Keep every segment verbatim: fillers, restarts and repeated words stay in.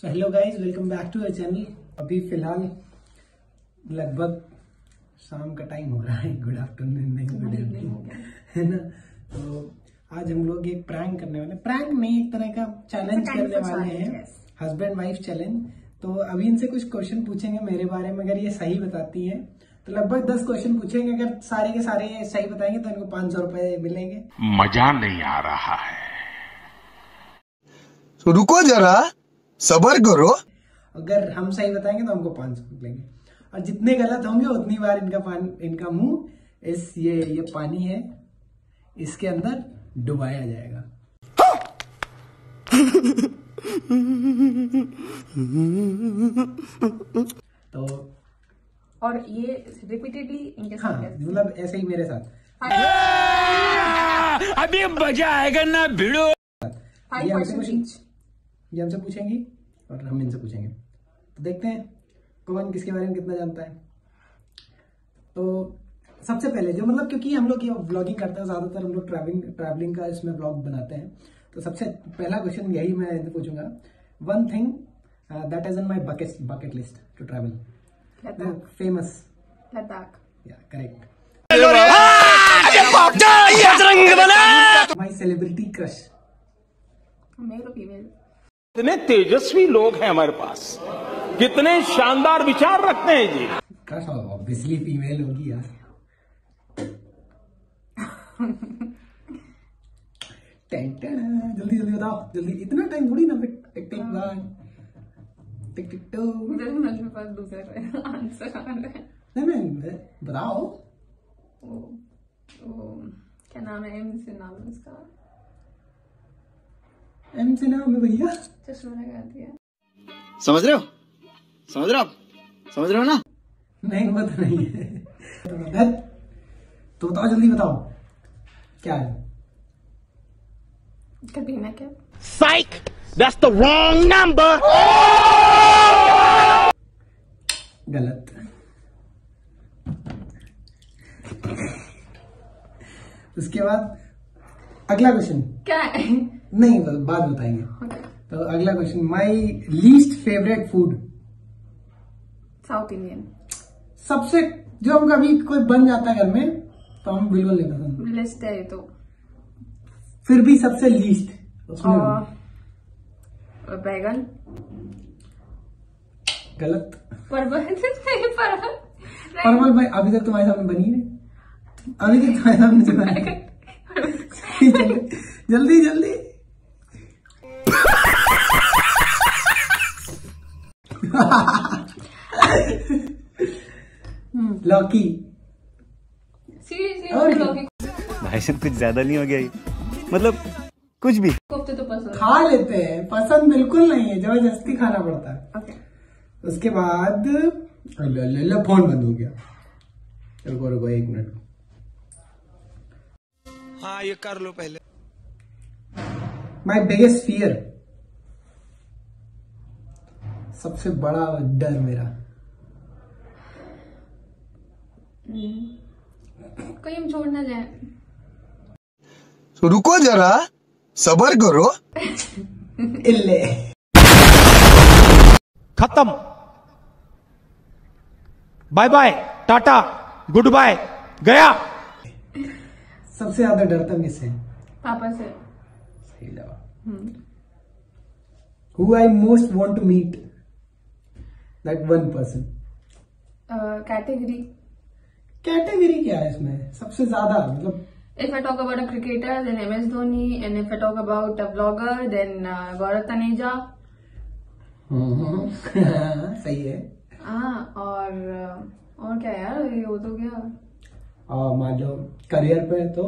So hello guys, welcome back to our channel. अभी फिलहाल लगभग शाम का टाइम हो रहा है, गुड आफ्टरनून नहीं गुड इवनिंग, है ना। तो आज हम लोग एक प्रैंक करने वाले, प्रैंक नहीं एक तरह का चैलेंज करने वाले हैं, हस्बैंड वाइफ चैलेंज। तो अभी इनसे कुछ क्वेश्चन पूछेंगे मेरे बारे में, अगर ये सही बताती हैं तो लगभग दस क्वेश्चन पूछेंगे, अगर सारे के सारे सही बताएंगे तो इनको पाँच सौ रुपए मिलेंगे। मजा नहीं आ रहा है तो रुको जरा, सबर करो। अगर हम सही बताएंगे तो हमको पाँच सौ मिलेंगे, और जितने गलत होंगे उतनी बार इनका पान, इनका मुंह इस ये ये पानी है इसके अंदर डुबाया जाएगा। तो और ये रिपीटेडली इनके साथ, हाँ, मतलब ऐसे ही मेरे साथ अभी मजा आएगा ना भिड़ो। ये हमसे ये हमसे पूछेंगी और हम इनसे पूछेंगे, तो देखते हैं कौन किसके बारे में कितना जानता है। तो सबसे पहले जो मतलब, क्योंकि हम लोग ये ब्लॉगिंग करते हैं, ज़्यादातर हम लोग ट्रैवलिंग ट्रैवलिंग का इसमें ब्लॉग बनाते हैं, तो सबसे पहला क्वेश्चन यही मैं इनसे पूछूंगा। One thing that is in my bucket bucket list to travel, famous Ladakh, या करेक्ट। माई सेलिब्रिटी क्रश, कितने तेजस्वी लोग हैं हमारे पास, कितने शानदार विचार रखते हैं जी। क्रश ऑब्वियसली फीमेल होगी यार। जल्दी जल्दी बताओ, जल्दी, इतना टाइम थोड़ी ना। Tick tick one, tick tick two. मेरे पास दूसरा आंसर आ रहा है। नहीं नहीं बताओ, क्या नाम है इसका? एम से नाम है भैया, चश्मा लगा दिया। समझ रहे हो समझ रहे हो आप समझ रहे हो ना? नहीं पता नहीं है। तो बताओ, जल्दी बताओ क्या है। कटरीना क्या? Psych, that's the wrong number. गलत। उसके बाद अगला क्वेश्चन क्या है? नहीं बाद बताएंगे। okay. तो अगला question, my least favourite food. South Indian. सबसे जो हम कभी कोई बन जाता है घर में तो हम बिल्कुल नहीं पसंद, लिस्ट है तो फिर भी सबसे लीस्ट उसमें। बैगन। गलत। परवल। परवल भाई अभी तक तुम्हारे सामने बनी है, अभी तक तुम्हारे सामने चला। जल्दी जल्दी। लौकी। सीरियसली लौकी। भाई साहब कुछ ज्यादा नहीं हो गया ये, मतलब कुछ भी कोफ्ते तो पसंद खा लेते हैं, पसंद बिल्कुल नहीं है, जबरदस्ती खाना पड़ता है। okay. उसके बाद फोन बंद हो गया, रुको रुको एक मिनट, हाँ ये कर लो पहले। माई बिगेस्ट फियर, सबसे बड़ा डर मेरा। कहीं हम छोड़ ना जाए। so, रुको जरा, सबर करो। इल्ले। खत्म, bye bye tata good bye, गया। सबसे ज्यादा डरता किससे? पापा से। सही जवाब। Who I most want to meet that one person. Category category क्या है इसमें? सबसे ज्यादा मतलब, if I talk about a cricketer then M S Dhoni, and if I talk about a blogger then Gaurav Taneja. सही है। हाँ, और और क्या यार, ये हो तो गया। और मान लो करियर पे, तो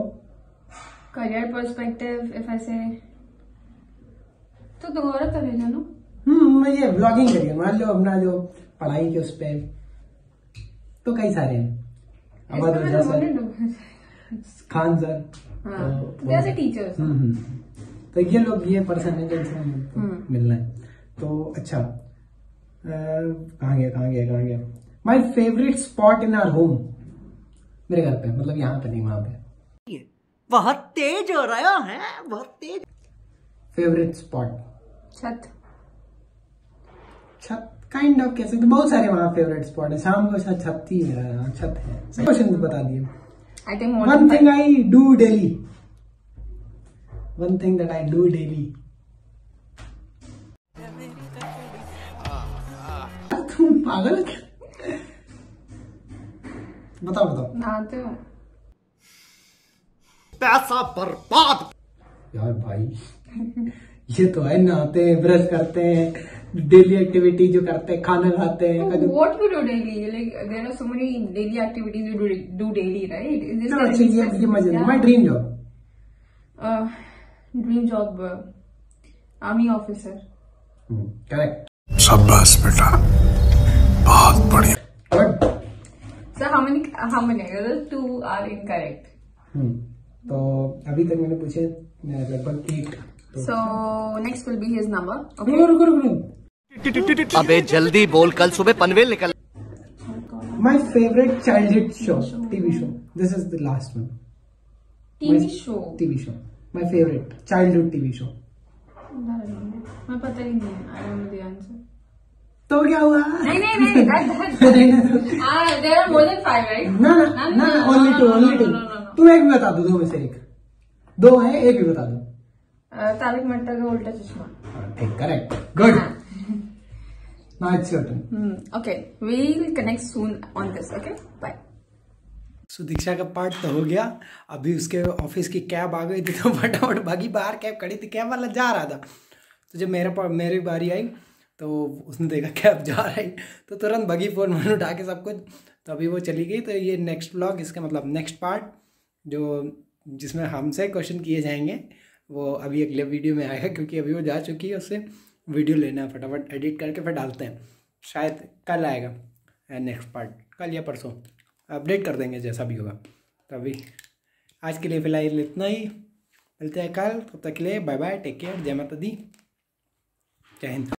करियर पर्सपेक्टिव इफ आई से तो दोबारा कर जानो। हम्म मैं ये ब्लॉगिंग करियर, मान लो अपना जो पढ़ाई के उस पे तो कई सारे हैं। अमर सर, खान सर, जैसे टीचर्स। हम्म तो ये लोग, ये पर्सन है जिनसे मिलना है। तो अच्छा, कहाँ गया कहाँ गया कहाँ गया my favourite spot in our home. मेरे घर पे, मतलब यहाँ पे नहीं, वहां पे। बहुत तेज हो रहा है, बहुत तेज। फेवरेट स्पॉट, छत। छत काइंड ऑफ कह सकते, बहुत सारे वहाँ फेवरेट स्पॉट है। शाम को शायद छत ही मेरा छत है। सही क्वेश्चन बता दिए। I think one thing I do daily, one thing that I do daily. तुम पागल बताओ बताओ। नहाते हो। पैसा बर्बाद यार भाई। ये तो है, नहाते हैं, ब्रश करते हैं, डेली एक्टिविटी जो करते हैं, खाना खाते हैं। What you do daily, like there are so many daily activities you do daily, right? Is this अच्छा, ये ये मजा। My dream job, uh dream job army officer. Correct, शाबाश बेटा, बहुत बढ़िया। Sir how many how many two are incorrect. हम्म तो अभी तक मैंने पूछे लगभग eight. So next will be his number. Okay. रुको रुको रुको। अबे जल्दी बोल, कल सुबह पनवेल निकल। My favorite childhood show, T V show. This is the last one. T V show. T V show. My favorite childhood T V show. मैं पता ही नहीं, I don't know the answer. तो क्या हुआ? नहीं नहीं नहीं, that's ah there are more than five, right? ना ना ना only two only two. तुम एक भी बता दो, दो में से एक, दो है, एक भी बता दो। तारिक मेहता का उल्टा चश्मा। ठीक, correct, good. Now it's your turn. Okay, we will connect soon on this. Okay, bye. Sudiksha का पार्ट तो हो गया। अभी उसके ऑफिस की कैब आ गई थी तो फटाफट भागी बाहर। कैब खड़ी थी, कैब वाला जा रहा था। तो जब मेरे मेरी बारी आई तो उसने देखा कैब जा रही तो तुरंत भागी, फोन वोन उठा के सब कुछ। तो अभी वो चली गई। तो ये नेक्स्ट ब्लॉग, इसका मतलब नेक्स्ट पार्ट जो जिसमें हमसे क्वेश्चन किए जाएंगे, वो अभी अगले वीडियो में आएगा क्योंकि अभी वो जा चुकी है। उससे वीडियो लेना है, फटाफट एडिट करके फिर डालते हैं। शायद कल आएगा नेक्स्ट पार्ट, कल या परसों अपडेट कर देंगे जैसा भी होगा। तो अभी आज के लिए फ़िलहाल इतना ही, मिलते हैं कल। तब तक के लिए बाय बाय, टेक केयर, जय माता दी, जय हिंद।